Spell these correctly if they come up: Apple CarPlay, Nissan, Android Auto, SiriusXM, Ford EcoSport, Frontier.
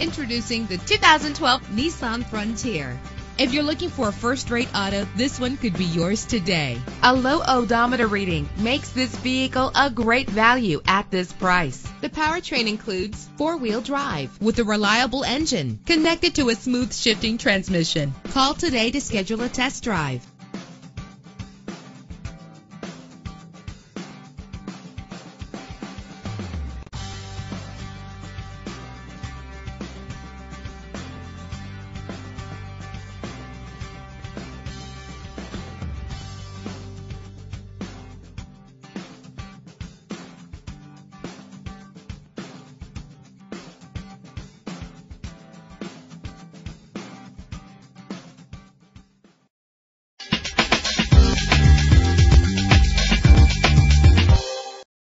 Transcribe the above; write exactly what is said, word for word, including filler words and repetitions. Introducing the two thousand twelve Nissan Frontier. If you're looking for a first-rate auto, this one could be yours today. A low odometer reading makes this vehicle a great value at this price. The powertrain includes four-wheel drive with a reliable engine connected to a smooth shifting transmission. Call today to schedule a test drive.